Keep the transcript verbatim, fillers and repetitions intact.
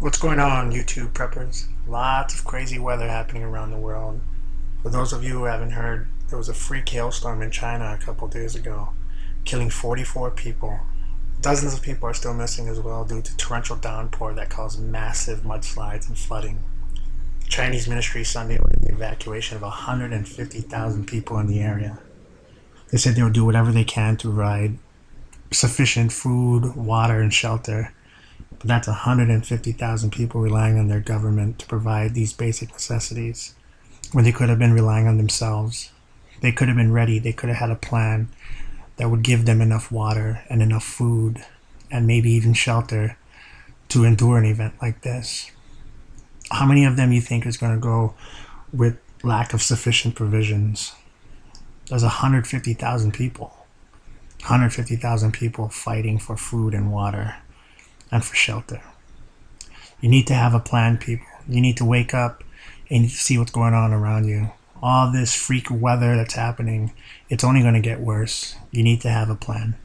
What's going on, YouTube preppers? Lots of crazy weather happening around the world. For those of you who haven't heard, there was a freak hailstorm in China a couple days ago, killing forty-four people. Dozens of people are still missing as well due to torrential downpour that caused massive mudslides and flooding. The Chinese ministry Sunday ordered the evacuation of one hundred fifty thousand people in the area. They said they would do whatever they can to provide sufficient food, water, and shelter. But that's one hundred fifty thousand people relying on their government to provide these basic necessities when they could have been relying on themselves. They could have been ready. They could have had a plan that would give them enough water and enough food and maybe even shelter to endure an event like this. How many of them you think is going to go with lack of sufficient provisions? There's one hundred fifty thousand people. one hundred fifty thousand people fighting for food and water and for shelter. You need to have a plan, people. You need to wake up and you need to see what's going on around you. All this freak weather that's happening, it's only going to get worse. You need to have a plan.